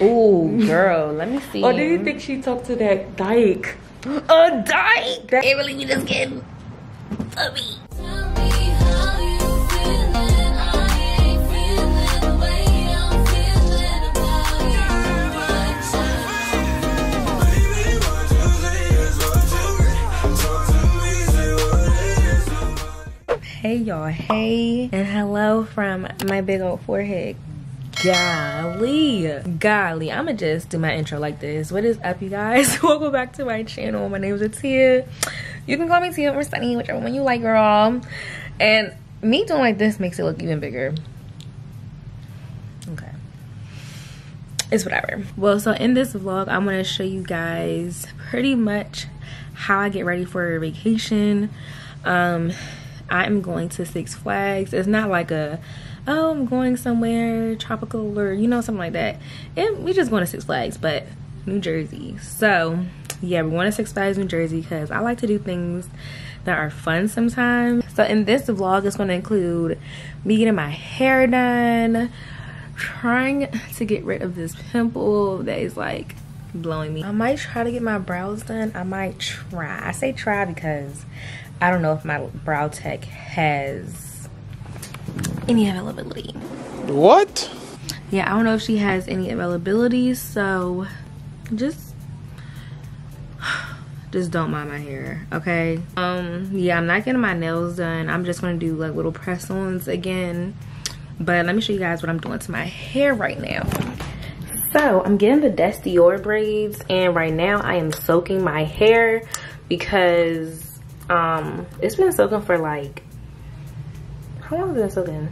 Ooh, girl, let me see. Or do you think she talked to that dyke? A dyke? That it really be just getting funny. Hey y'all, hey and hello from my big old forehead. Golly, I'ma just do my intro like this. What is up, you guys? Welcome back to my channel. My name is Tia. You can call me Tia or Sunny, whichever one you like, girl. And me doing like this makes it look even bigger. Okay, it's whatever. Well, so in this vlog, I'm gonna show you guys pretty much how I get ready for a vacation. I'm going to Six Flags. It's not like a, oh, I'm going somewhere tropical or, you know, something like that. And we just going to Six Flags, but New Jersey. So yeah, we're going to Six Flags, New Jersey, because I like to do things that are fun sometimes. So in this vlog, it's going to include me getting my hair done, trying to get rid of this pimple that is like blowing me. I might try to get my brows done. I might try. I say try because I don't know if my brow tech has any availability. What? Yeah, I don't know if she has any availability, so just don't mind my hair, okay? Yeah, I'm not getting my nails done. I'm just gonna do like little press-ons again. But let me show you guys what I'm doing to my hair right now. So I'm getting the Dess Dior braids, and right now I am soaking my hair because it's been soaking for like, how long has it been soaking?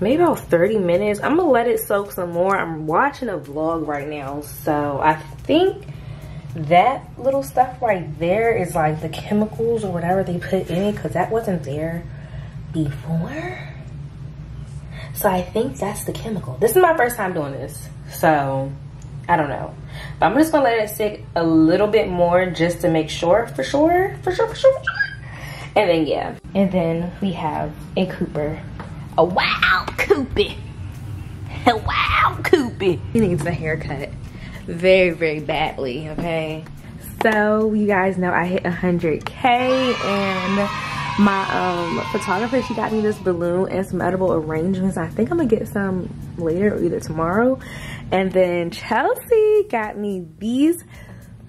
Maybe about 30 minutes. I'm gonna let it soak some more. I'm watching a vlog right now, so I think that little stuff right there is like the chemicals or whatever they put in it, because that wasn't there before. So I think that's the chemical. This is my first time doing this, so I don't know, but I'm just gonna let it sit a little bit more just to make sure, for sure. And then yeah, and then we have a Cooper, a wild Cooper, a wild Cooper. He needs a haircut very, very badly, okay? So you guys know I hit 100K, and my photographer, she got me this balloon and some edible arrangements. I think I'm gonna get some later or either tomorrow. And then Chelsea got me these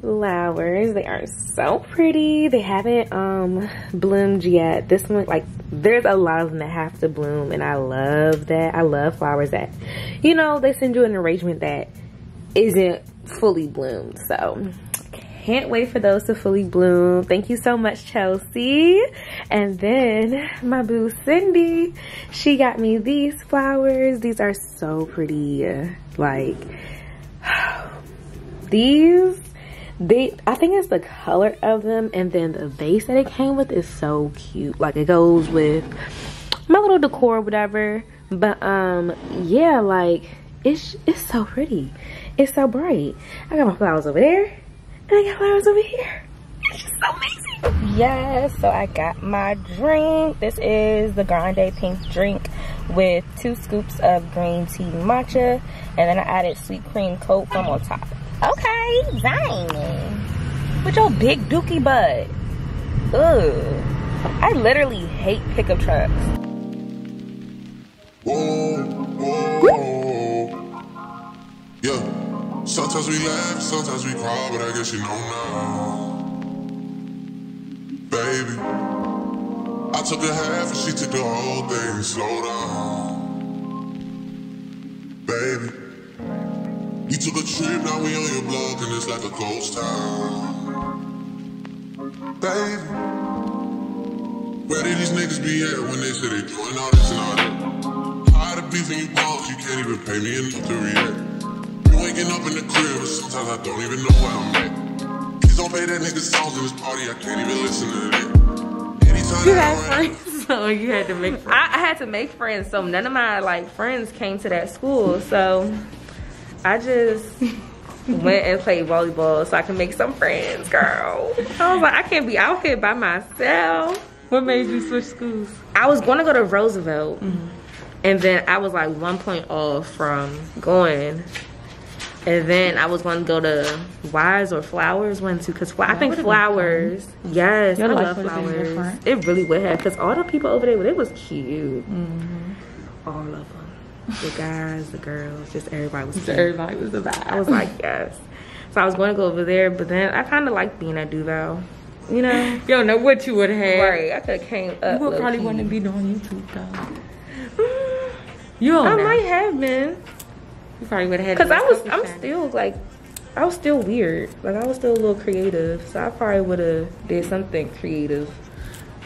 flowers. They are so pretty. They haven't bloomed yet. This one, like, there's a lot of them that have to bloom, and I love that. I love flowers that, you know, they send you an arrangement that isn't fully bloomed. So can't wait for those to fully bloom. Thank you so much, Chelsea. And then my boo Cindy, she got me these flowers. These are so pretty. Like these, I think it's the color of them, and then the vase that it came with is so cute. Like it goes with my little decor or whatever. But yeah, like it's so pretty. It's so bright. I got my flowers over there, and I got flowers over here. It's just so amazing. Yes, so I got my drink. This is the grande pink drink with 2 scoops of green tea matcha. And then I added sweet cream cold foam on top. Okay, dang. With your big dookie butt. Ugh. I literally hate pickup trucks. Whoa. Yeah. Sometimes we laugh, sometimes we cry, but I guess you know now. Baby, I took a half and she took the whole thing. Slow down, baby. You took a trip, now we on your block and it's like a ghost town. Baby, where did these niggas be at when they say they doing all this and all that? Tired of beefing you balls, you can't even pay me enough to react. Waking up in the crib, sometimes I don't even know where I'm at. Please don't pay that nigga songs in this party, I can't even listen to that. Anytime you had friends, so you had to make friends. I had to make friends, so none of my like friends came to that school, so I just went and played volleyball so I can make some friends, girl. I was like, I can't be out here by myself. What made you switch schools? I was going to go to Roosevelt, and then I was like 1 point off from going And then I was going to go to Wires or Flowers one too, because I think Flowers, yes, I love Flowers. It really would have, because all the people over there, they was cute. Mm-hmm. All of them. The guys, the girls, just everybody was cute. Everybody was the vibe. I was like, yes. So I was going to go over there, but then I kind of like being at Duval. You know? You don't know what you would have. Right, I could have came up. You would probably wouldn't be doing YouTube, though. I might have been. You probably would have had. Cause I was still weird. Like I was still a little creative, so I probably would have did something creative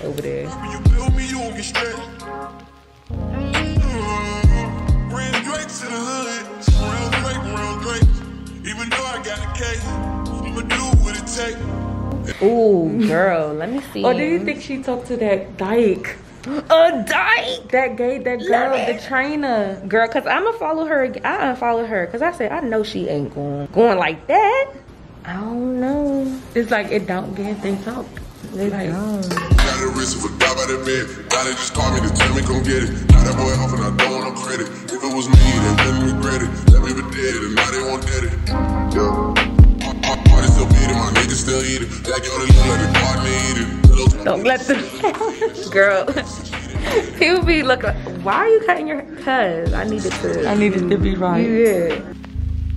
over there. Ooh, girl, let me see. Or do you think she talked to that dyke? A dyke that girl, the trainer girl, because I'ma follow her. I unfollow her because I said I know she ain't going like that. I don't know, it's like it don't get they talk. They like, got a risk for God by the bed. God just called me to tell me come get it. Now that boy off and I don't want no credit. If it was me, then wouldn't regret it. Let me be dead and now they won't get it. My party still beating, my niggas still eating. Like you only look like the partner eating. Don't let them, girl. People be looking. Why are you cutting your? Cause I needed to be right. Yeah.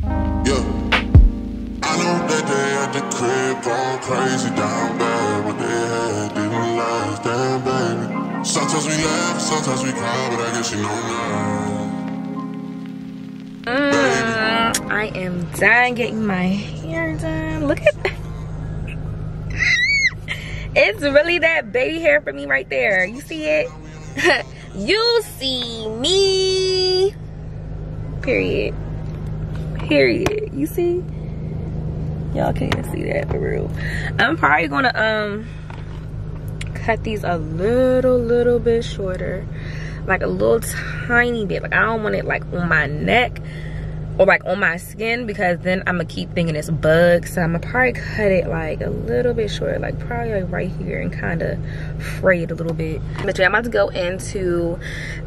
I know that they had the crib all crazy down bad. What they had didn't last, damn baby. Sometimes we laugh, sometimes we cry, but I guess you know now. I am done getting my hair done. Look at that. It's really that baby hair for me right there. You see it? You see me. Period. Period. You see? Y'all can't see that for real. I'm probably gonna cut these a little bit shorter. Like a little tiny bit. Like I don't want it like on my neck or like on my skin, because then I'm gonna keep thinking it's bugs. So I'm gonna probably cut it like a little bit short, like probably like right here, and kind of fray it a little bit. But yeah, I'm about to go into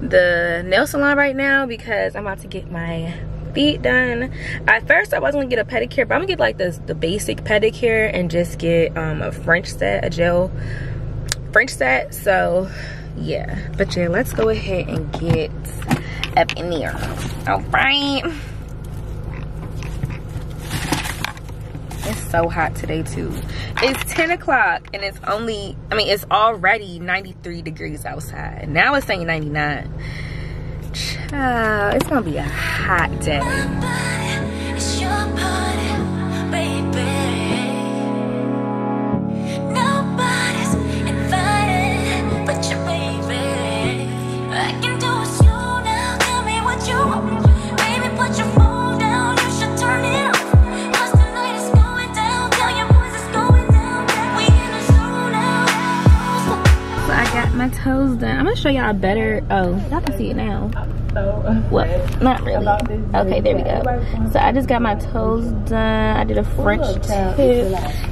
the nail salon right now because I'm about to get my feet done. At first I was gonna get a pedicure, but I'm gonna get like the basic pedicure and just get a French set, a gel French set. So yeah, but yeah, let's go ahead and get up in there. All right. It's so hot today too. It's 10 o'clock and it's only, I mean, it's already 93 degrees outside. Now it's saying 99. Child, it's gonna be a hot day. It's your party, baby. Nobody's invited but your baby. I can do it slow now. Tell me what you want. Baby, put your phone down. You should turn it off. My toes done. I'm gonna show y'all better. Oh, y'all can see it now. What? Not really. Okay, there we go. So I just got my toes done. I did a French tip.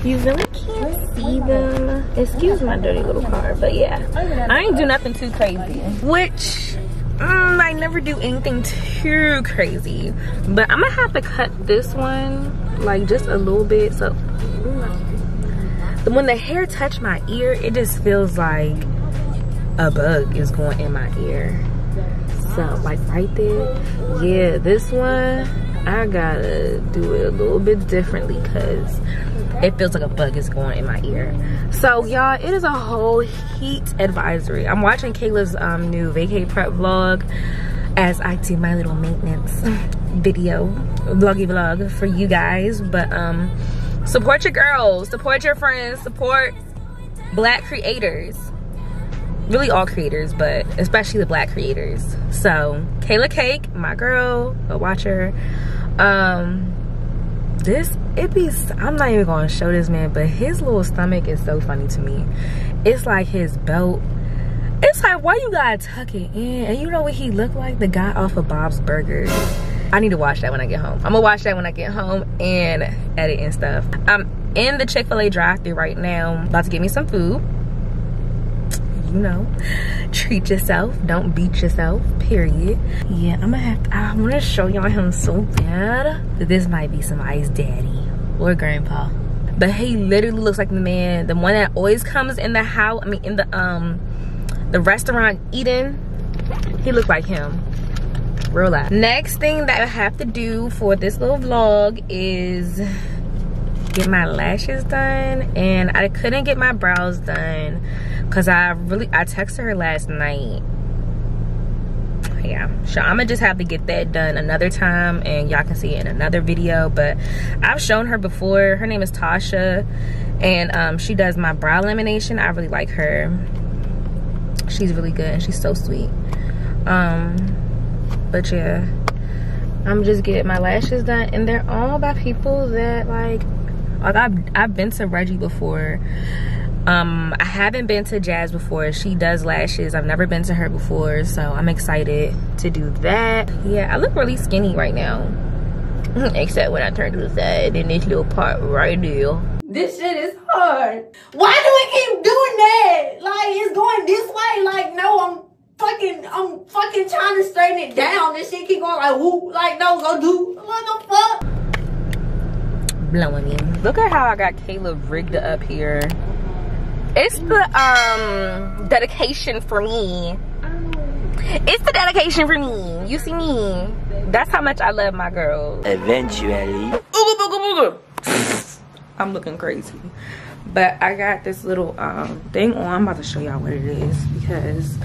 You really can't see them. Excuse my dirty little car, but yeah, I ain't do nothing too crazy. Which I never do anything too crazy, but I'm gonna have to cut this one like just a little bit. So when the hair touched my ear, it just feels like a bug is going in my ear. So like right there, yeah, this one I gotta do it a little bit differently because it feels like a bug is going in my ear. So y'all, it is a whole heat advisory. I'm watching Kayla's new vacay prep vlog as I do my little maintenance video vloggy vlog for you guys. But support your girls, support your friends, support Black creators. Really all creators, but especially the Black creators. So Kayla Cake, my girl, a watcher. I'm not even gonna show this man, but his little stomach is so funny to me. It's like his belt. It's like, why you gotta tuck it in? And you know what he looked like? The guy off of Bob's Burgers. I need to watch that when I get home. I'm gonna watch that when I get home and edit and stuff. I'm in the Chick-fil-A drive-thru right now, about to get me some food. you know, treat yourself, don't beat yourself, period. Yeah, I'm gonna have to, I wanna show y'all him so bad. This might be somebody's daddy or grandpa. But he literally looks like the man, the one that always comes in the house, I mean in the restaurant eating. He looked like him. Real life. Next thing that I have to do for this little vlog is get my lashes done, and I couldn't get my brows done because I texted her last night. Yeah, so I'm gonna just have to get that done another time, and y'all can see it in another video. But I've shown her before. Her name is Tasha, and she does my brow lamination. I really like her. She's really good and she's so sweet. But yeah, I'm just getting my lashes done, and they're all by people that like I've been to Reggie before. I haven't been to Jazz before. She does lashes. I've never been to her before, so I'm excited to do that. Yeah, I look really skinny right now. Except when I turn to the side and this little part right there. This shit is hard. Why do we keep doing that? Like, it's going this way. Like, no, I'm fucking trying to straighten it down. This shit keep going like, whoop, like, no, go do. What the fuck? Blowing me. Look at how I got Caleb rigged up here. It's the dedication for me. It's the dedication for me. You see me? That's how much I love my girl. Eventually. Ooga booga booga. I'm looking crazy. But I got this little thing on. I'm about to show y'all what it is because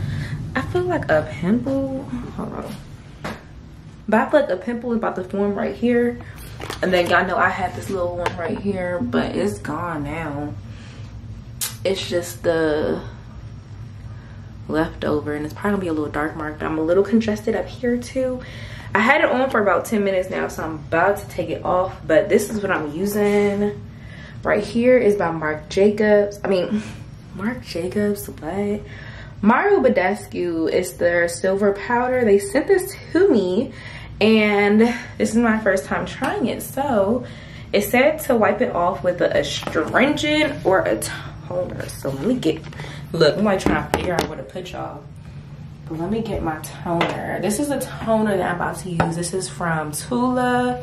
I feel like a pimple. Hold on. But I feel like a pimple is about to form right here. And then y'all know I had this little one right here, but it's gone now. It's just the leftover, and it's probably gonna be a little dark mark, but I'm a little congested up here too. I had it on for about 10 minutes now, so I'm about to take it off, but this is what I'm using. Right here is by Marc Jacobs. I mean, Marc Jacobs, what? Mario Badescu is their silver powder. They sent this to me, and this is my first time trying it, so it said to wipe it off with an astringent or a toner. So let me get, look, I'm like trying to figure out where to put y'all. But let me get my toner. This is a toner that I'm about to use. This is from Tula.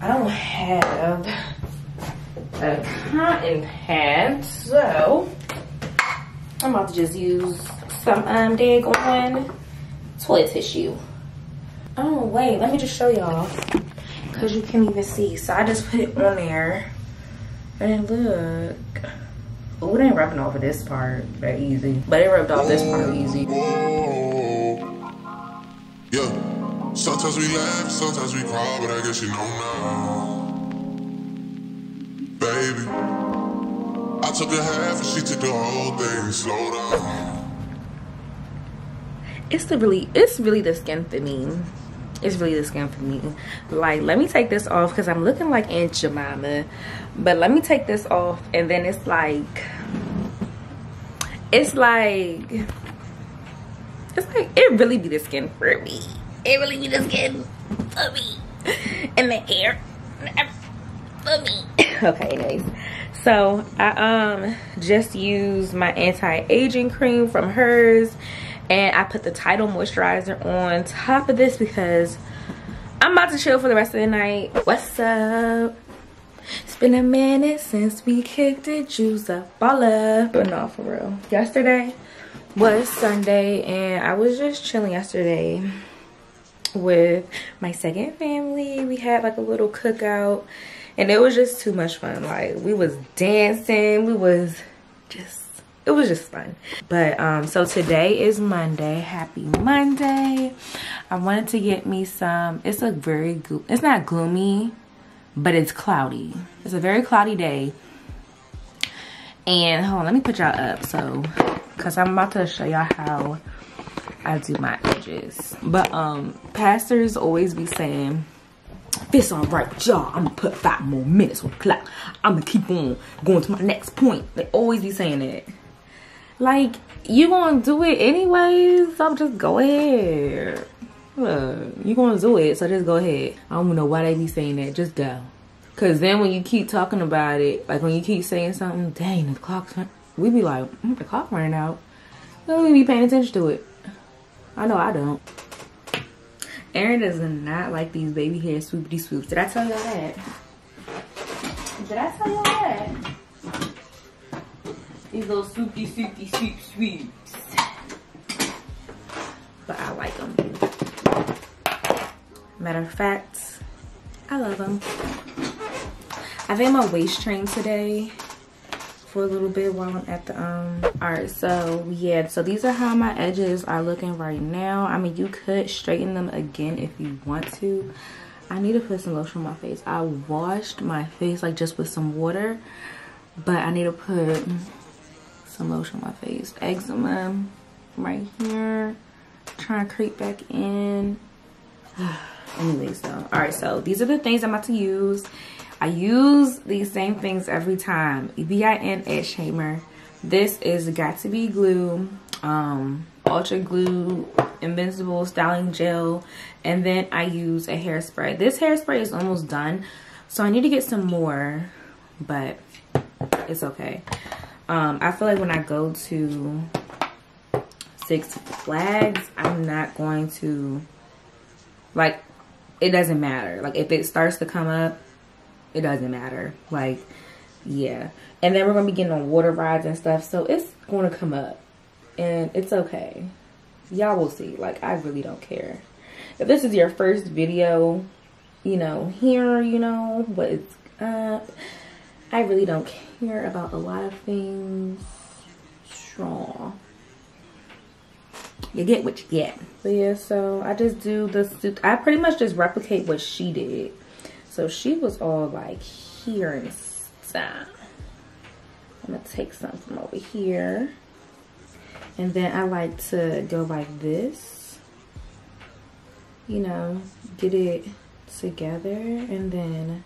I don't have a cotton pad, so I'm about to just use some daggone toilet tissue. Oh wait, let me just show y'all, cause you can't even see. So I just put it on there, and look. Oh, it ain't rubbing off of this part that easy, but it rubbed off this part easy. Yeah, sometimes we laugh, sometimes we cry, but I guess you know now, baby. I took a half and she took the whole thing. Slow down. It's really the skin for me. It's really the skin for me. Like, let me take this off because I'm looking like Aunt Jemima. But let me take this off, and then it's like it really be the skin for me. It really be the skin for me, and the hair for me. Okay, anyways, so I just used my anti-aging cream from hers. And I put the Tidal moisturizer on top of this because I'm about to chill for the rest of the night. What's up? It's been a minute since we kicked the juice up all up. But no, for real. Yesterday was Sunday, and I was just chilling yesterday with my second family. We had like a little cookout, and it was just too much fun. Like, we was dancing. We was just... It was just fun. But so today is Monday. Happy Monday. I wanted to get me some, it's not gloomy, but it's cloudy. It's a very cloudy day. And hold on, let me put y'all up. So, cause I'm about to show y'all how I do my edges. But pastors always be saying, this all right, y'all, I'm gonna put 5 more minutes on the clock. I'm gonna keep on going to my next point. They always be saying that. Like, you gonna do it anyways, so just go ahead. Look, you gonna do it, so just go ahead. I don't know why they be saying that, just go. Cause then when you keep talking about it, like when you keep saying something, dang, the clock's, we be like, the clock ran out. don't even be paying attention to it. I know I don't. Erin does not like these baby hair swoopity swoops. Did I tell y'all that? Did I tell y'all that? These little swoopy swoopy swoop sweeps. But I like them. Matter of fact, I love them. I've had my waist trained today for a little bit while I'm at the all right, so yeah, so these are how my edges are looking right now. I mean, you could straighten them again if you want to. I need to put some lotion on my face. I washed my face like just with some water, but I need to put some lotion on my face. Eczema right here, trying to creep back in. Anyways, though, all right, so these are the things I'm about to use. I use these same things every time. EBIN Edge Shamer. This is Got To Be Glue, Ultra Glue, Invincible Styling Gel, and then I use a hairspray. This hairspray is almost done, so I need to get some more, but it's okay. I feel like when I go to Six Flags, I'm not going to, like, it doesn't matter. Like, if it starts to come up, it doesn't matter. Like, yeah. And then we're going to be getting on water rides and stuff. So it's going to come up. And it's okay. Y'all will see. Like, I really don't care. If this is your first video, you know, here, you know, but it's up. I really don't care about a lot of things. Strong. You get what you get. But yeah, so I just do the... I pretty much just replicate what she did. So she was all like here and stuff. I'm gonna take some from over here. And then I like to go like this. You know, get it together and then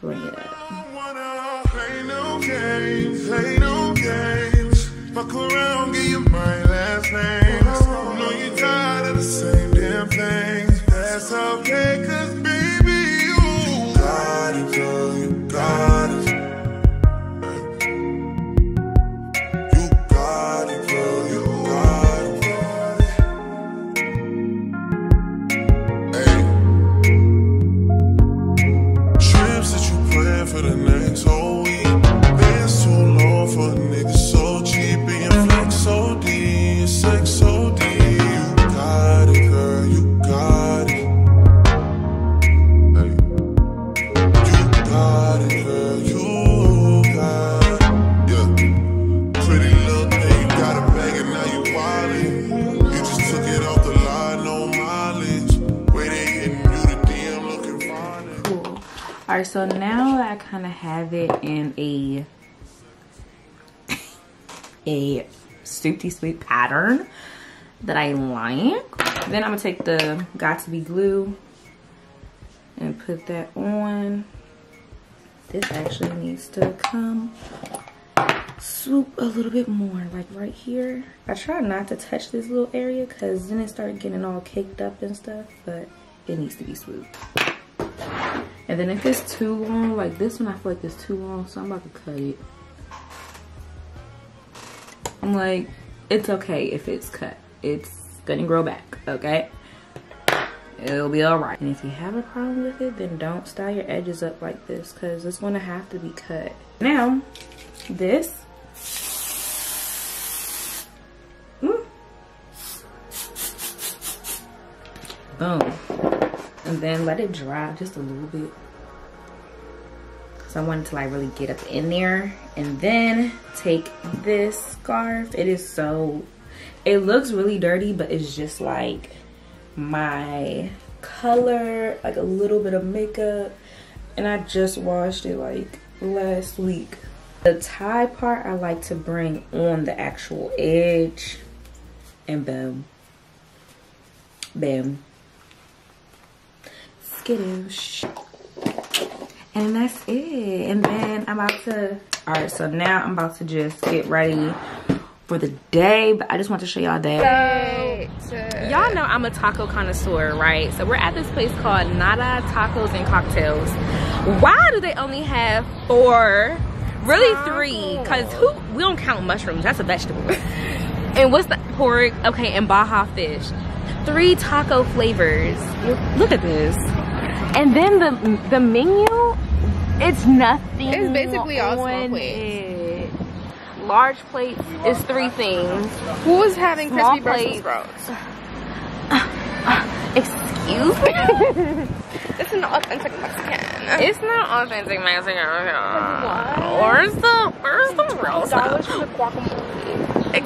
bring it up. I wanna play no games, play no games. Fuck around, give you my last name. I know you're tired of the same damn things. That's okay, cause so now I kind of have it in a swoopy sweep pattern that I like. Then I'm gonna take the Got To Be Glue and put that on. This actually needs to come swoop a little bit more, like right here. I try not to touch this little area because then it started getting all caked up and stuff, but it needs to be swooped. And then if it's too long, like this one, I feel like it's too long, so I'm about to cut it. I'm like, it's okay if it's cut. It's gonna grow back, okay? It'll be all right. And if you have a problem with it, then don't style your edges up like this, because it's gonna have to be cut. Now, this. Boom. And then let it dry just a little bit, because I want it to like really get up in there. And then take this scarf. It is so, it looks really dirty, but it's just like my color, like a little bit of makeup. And I just washed it like last week. The tie part I like to bring on the actual edge, and boom, bam. Skittish. And that's it. And then I'm about to, all right, so now I'm about to just get ready for the day, but I just want to show y'all that. Y'all know I'm a taco connoisseur, right? So we're at this place called Nada Tacos and Cocktails. Why do they only have four, really three? Because we don't count mushrooms, that's a vegetable. And what's the pork? Okay, and Baja fish. 3 taco flavors. Look at this. And then the menu, it's nothing. It's basically all small plates. Large plates is 3 things. Who was having crispy Brussels sprouts? Excuse me? That's not authentic Mexican. It's not authentic Mexican. What? Where's the $12 for the guacamole.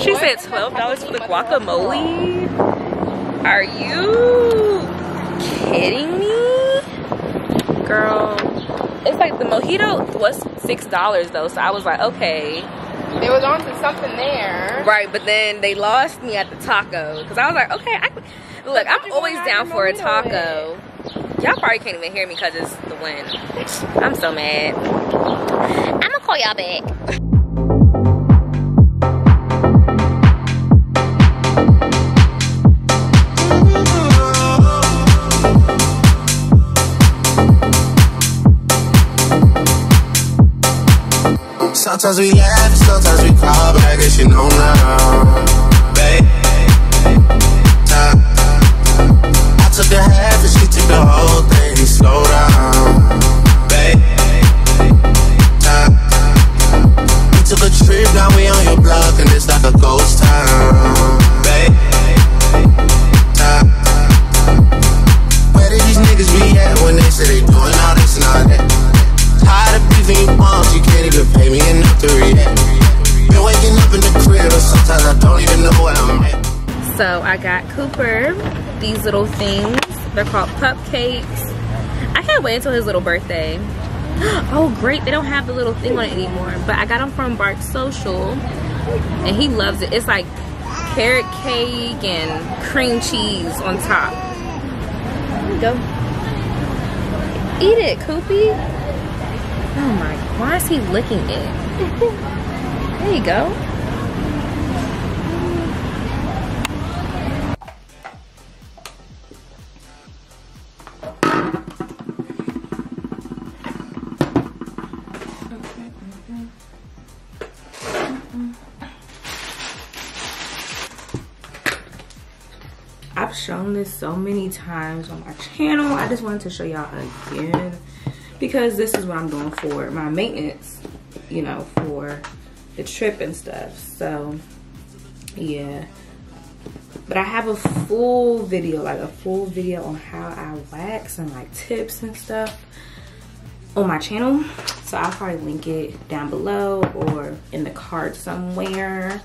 She said $12 for the guacamole? Are you kidding me? Girl. It's like the mojito was $6 though, so I was like, okay. They was on to something there. Right, but then they lost me at the taco. Because I was like, okay, look, I'm always down for a taco. Y'all probably can't even hear me because it's the wind. I'm so mad. I'm going to call y'all back. Sometimes we laugh, sometimes we cry, but I guess you know now. Babe, I took the half and she took the whole thing. Slow down, babe. We took a trip, now we on your block, and it's like a ghost town, babe. Where did these niggas be at when they say they doing all this and all that? Tired of beefing you moms, you can't even pay me enough to react. Been waking up in the crib, or sometimes I don't even know what I'm at. So I got Cooper these little things. They're called cupcakes. I can't wait until his little birthday. Oh great, they don't have the little thing on it anymore. But I got them from Bark Social, and he loves it. It's like carrot cake and cream cheese on top. There you go. Eat it, Coopy. Oh my, why is he licking it? There you go. I've shown this so many times on my channel. I just wanted to show y'all again, because this is what I'm doing for my maintenance, you know, for the trip and stuff. So yeah, but I have a full video, like a full video on how I wax and like tips and stuff on my channel. So I'll probably link it down below or in the card somewhere,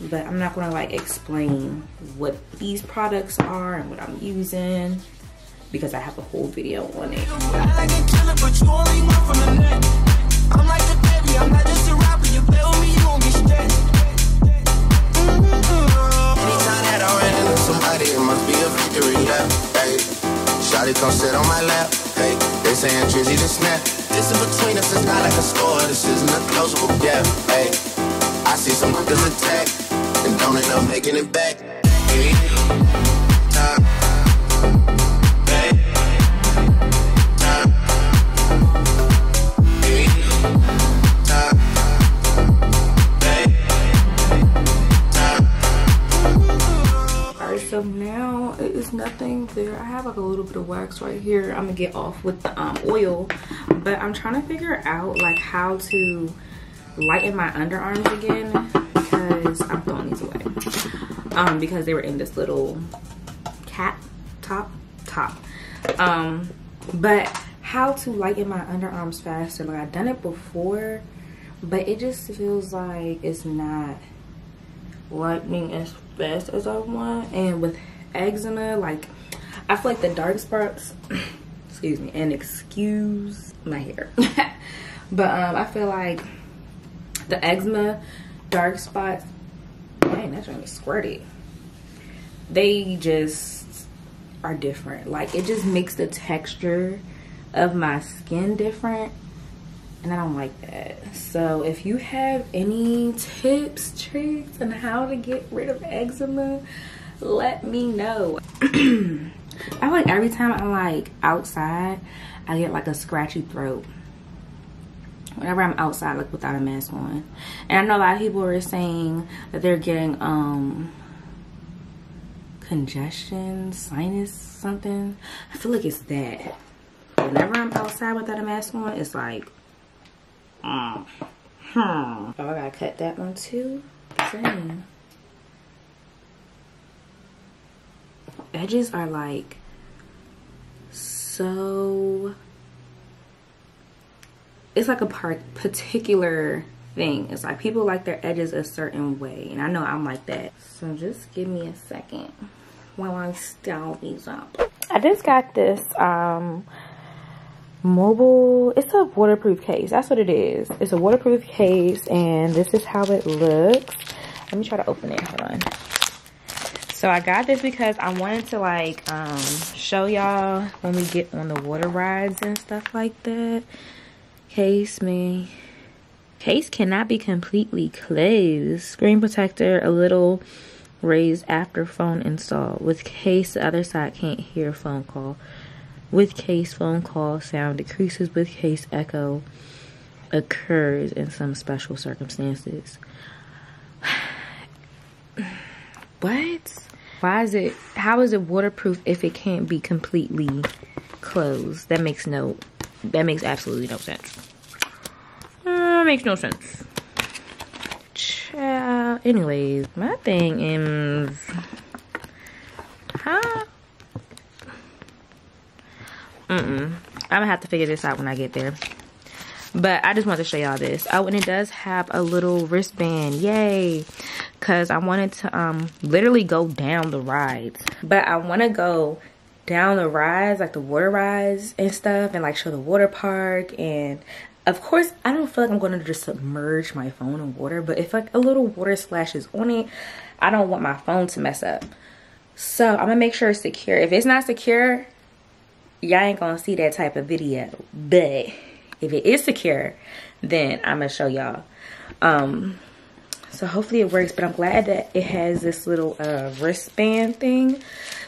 but I'm not gonna like explain what these products are and what I'm using, because I have a whole video on it. This in between us is not like a store, this isn't a closable gap. Hey, I see some niggas attack and don't end up making it back. So now it is nothing there. I have like a little bit of wax right here. I'm gonna get off with the oil, but I'm trying to figure out like how to lighten my underarms again, because I'm throwing these away because they were in this little cat top. But how to lighten my underarms faster. Like I've done it before, but it just feels like it's not lightening as fast as I want. And with eczema, like I feel like the dark spots excuse me, and excuse my hair but I feel like the eczema dark spots, dang, that's trying to squirt it, they just are different. Like it just makes the texture of my skin different, and I don't like that. So if you have any tips, tricks on how to get rid of eczema, let me know. I feel like every time I'm like outside, I get like a scratchy throat. whenever I'm outside, like, without a mask on. And I know a lot of people are saying that they're getting congestion, sinus, something. I feel like it's that. Whenever I'm outside without a mask on, it's like, Oh, I gotta cut that one too. Dang. Edges are like so. It's like a particular thing. It's like people like their edges a certain way, and I know I'm like that. So just give me a second while I style these up. I just got this mobile, it's a waterproof case, that's what it is. It's a waterproof case, and this is how it looks. Let me try to open it, hold on. So I got this because I wanted to, like, show y'all when we get on the water rides and stuff like that. Case cannot be completely closed. Screen protector a little raised after phone install. With case, the other side can't hear phone call. With case, phone call sound decreases. With case, echo occurs in some special circumstances. What? Why is it, how is it waterproof if it can't be completely closed? That makes absolutely no sense. Makes no sense. Child. Anyways, my thing is, huh? I'm gonna have to figure this out when I get there. But I just wanted to show y'all this. Oh, and it does have a little wristband. Yay. Because I wanted to literally go down the rides. But I want to go down the rides, like the water rides and stuff. And like show the water park. And of course, I don't feel like I'm going to just submerge my phone in water. But if like a little water splashes on it, I don't want my phone to mess up. So I'm going to make sure it's secure. If it's not secure, y'all ain't gonna see that type of video. But if it is secure, then I'm gonna show y'all. So hopefully it works, but I'm glad that it has this little wristband thing,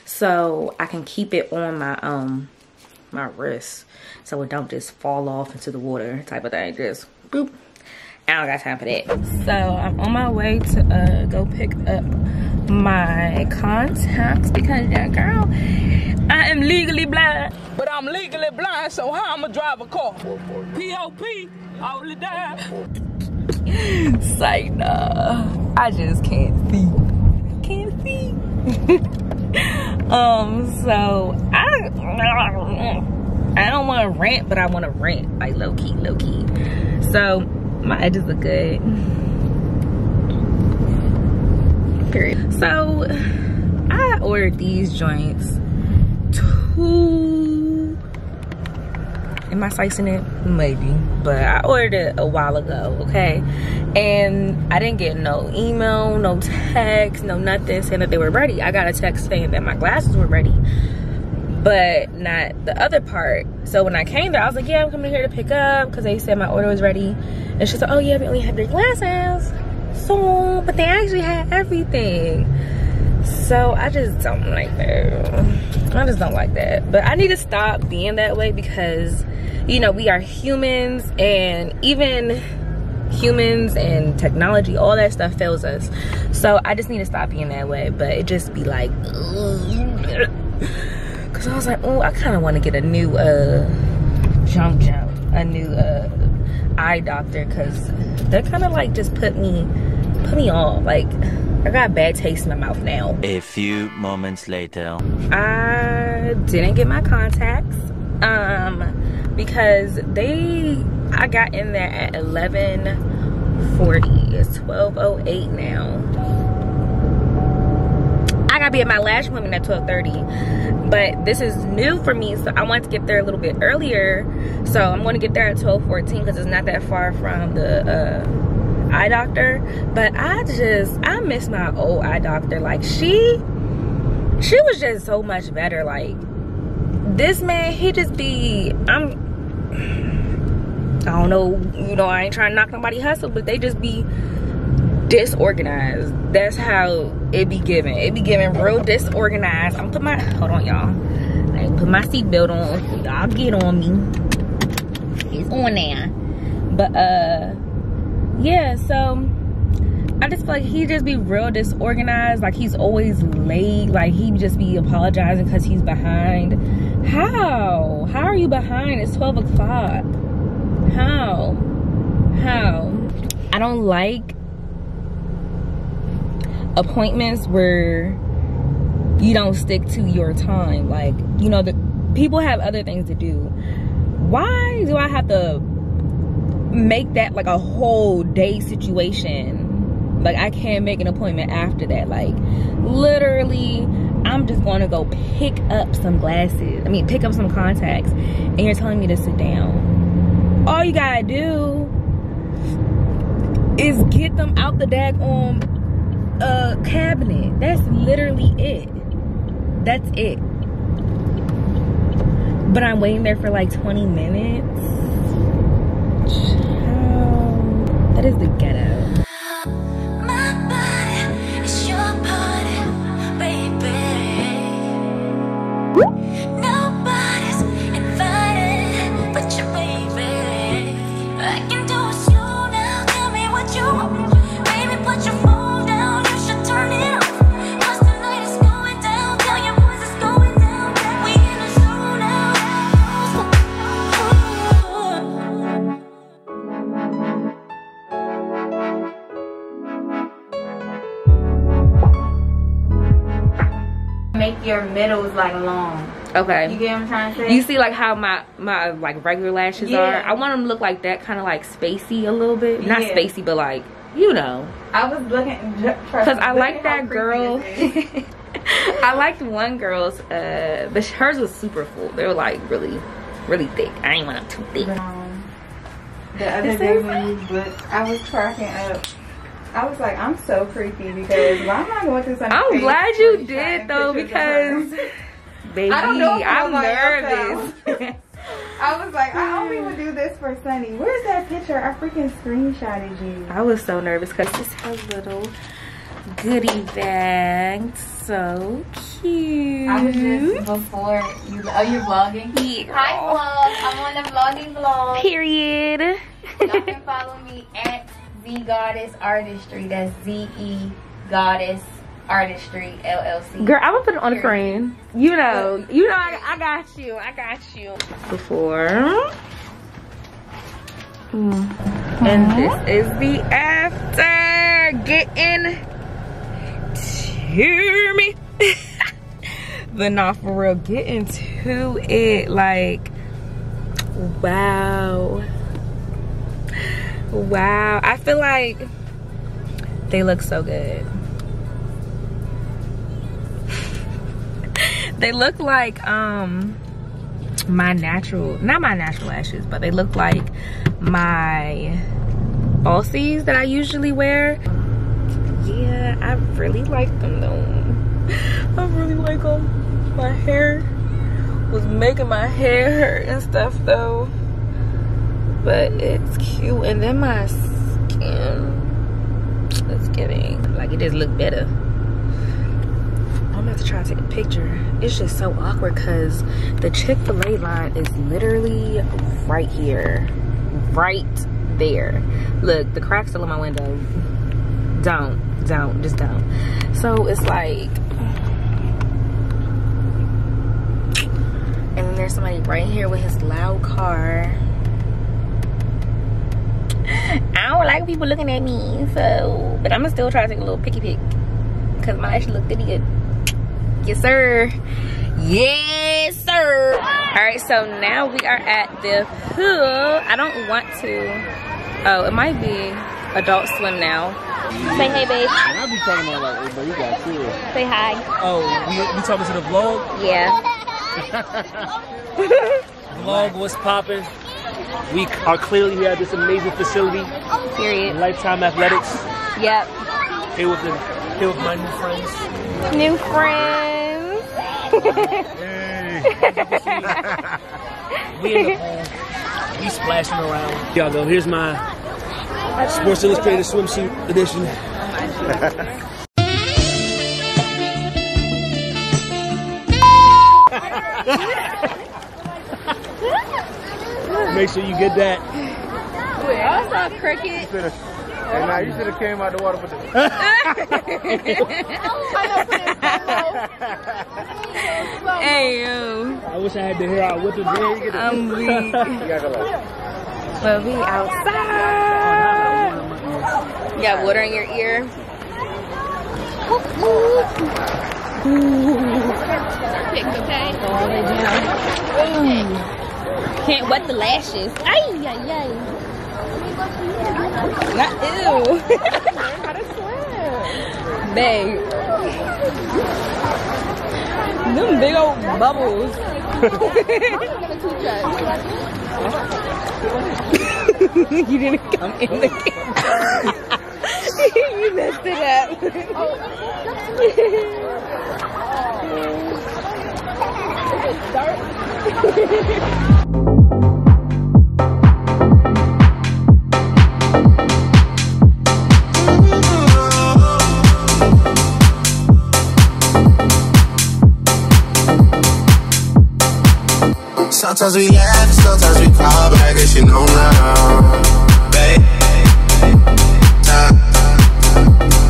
so I can keep it on my my wrist, so it don't just fall off into the water type of thing. Just boop. I don't got time for that. So I'm on my way to go pick up my contacts, because that girl, I am legally blind. But I'm legally blind, so how I'ma drive a car? P.O.P. all the time. Psych, nah. I just can't see. Can't see. So I don't want to rant, but I want to rant, like, low key, low key. So my edges look good. Period. So I ordered these joints. Am I slicing it? Maybe, but I ordered it a while ago, okay? And I didn't get no email, no text, no nothing saying that they were ready. I got a text saying that my glasses were ready, but not the other part. So when I came there, I was like, yeah, I'm coming here to pick up, because they said my order was ready. And she's like, oh yeah, but we had their glasses. So, but they actually had everything. So I just don't like that. I just don't like that. But I need to stop being that way, because, you know, we are humans, and even humans and technology, all that stuff fails us. So I just need to stop being that way. But it just be like, because I was like, oh, I kind of want to get a new a new eye doctor, because that kind of like just put me off. Like, I got bad taste in my mouth now. A few moments later. I didn't get my contacts because I got in there at 11:40. It's 12:08 now. I gotta be at my lash appointment at 12:30, but this is new for me, so I want to get there a little bit earlier. So I'm gonna get there at 12:14, because it's not that far from the eye doctor. But I miss my old eye doctor. Like, she was just so much better. Like, this man, he just be, I don't know, you know, I ain't trying to knock nobody hustle, but they just be disorganized. That's how it be given. It be given real disorganized. I'm put my, hold on y'all, I put my seatbelt on. Y'all get on me, it's on now. But yeah, so I just feel like he just be real disorganized. Like, he's always late. Like, he just be apologizing because he's behind. How? How are you behind? It's 12 o'clock. How? How? I don't like appointments where you don't stick to your time. Like, you know, the people have other things to do. Why do I have to make that like a whole day situation? Like, I can't make an appointment after that. Like, literally, I'm just going to go pick up some glasses. I mean, pick up some contacts. And you're telling me to sit down. All you gotta do is get them out the daggone cabinet. That's literally it. That's it. But I'm waiting there for like 20 minutes. Child. That is the ghetto. Your middles like long. Okay. You get what I'm trying to say? You see like how my like regular lashes are? I want them to look like that, kind of like spacey a little bit. Not spacey, but like, you know. I was looking, because I like that girl. I liked one girl's, but hers was super full. They were like really, really thick. I ain't want them too thick. The other day when you looked, I was cracking up. I was like, I'm so creepy because why am I going through something? I'm glad you did though, because baby, I don't know, I'm nervous. I was like, I don't even do this for Sunny. Where's that picture? I freaking screenshotted you. I was so nervous because it's her little goodie bag. So cute. I was just before you. Oh, you're vlogging? Yeah. Hi vlog. I'm on the vlogging vlog. Period. Y'all can follow me at Goddess Artistry. That's ZE Goddess Artistry LLC. Girl, I'm gonna put it on a friend. You know, I got you. I got you. Before, and this is the after. Get in to me. But not for real. Get into it. Like, wow. Wow, I feel like they look so good. They look like my natural, not my natural lashes, but they look like my falsies that I usually wear. Yeah, I really like them though. I really like them. My hair was making my hair hurt and stuff though. But it's cute, and then my skin, it's getting, like, it just look better. I'm about to try to take a picture. It's just so awkward because the Chick-fil-A line is literally right here, right there. Look, the crack's still in my window. Don't, just don't. So it's like, and then there's somebody right here with his loud car. I don't like people looking at me, so, but I'm gonna still try to take a little picky pick because my lashes look pretty good. Yes, sir. Yes, sir. All right, so now we are at the pool. I don't want to. Oh, it might be Adult Swim now. Say hey, babe. I'll be talking about like, hey, but you got too. Say hi. Oh, we talking to the vlog? Yeah. Vlog was popping. We are clearly here at this amazing facility. Period. Lifetime Athletics. Yep. Here with my new friends. New friends. We in the pool. We splashing around. Y'all go. Here's my Sports Illustrated swimsuit edition. Make sure you get that. about cricket. And now you should have came out the water for this. Hey yo. I wish I had the hair out with the drink. I'm weak. Well, we outside. You got water in your ear. Okay. Can't wet the lashes. Ay, ay, ay. Not ew. How to swim. Babe. Them big old bubbles. You didn't come in the camera. You messed it up. This is dark. Sometimes we laugh, sometimes we cry, but I guess you know now, babe.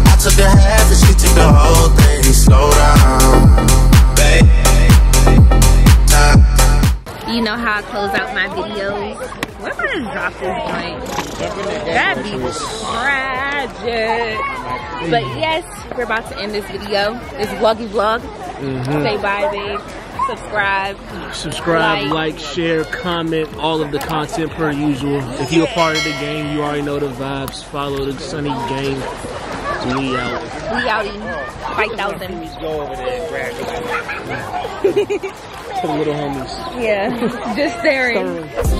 I took the half and she took the whole thing. Slow down, babe. You know how I close out my videos? Where am I gonna drop this joint? That'd be tragic. But yes, we're about to end this video. This vloggy vlog. Say bye, babe. Subscribe, like, share, comment, all of the content per usual. If you're a part of the gang, you already know the vibes. Follow the Sunny Gang. We out. We outie. 5,000. Go over there and grab it. To the little homies. Yeah. Just staring.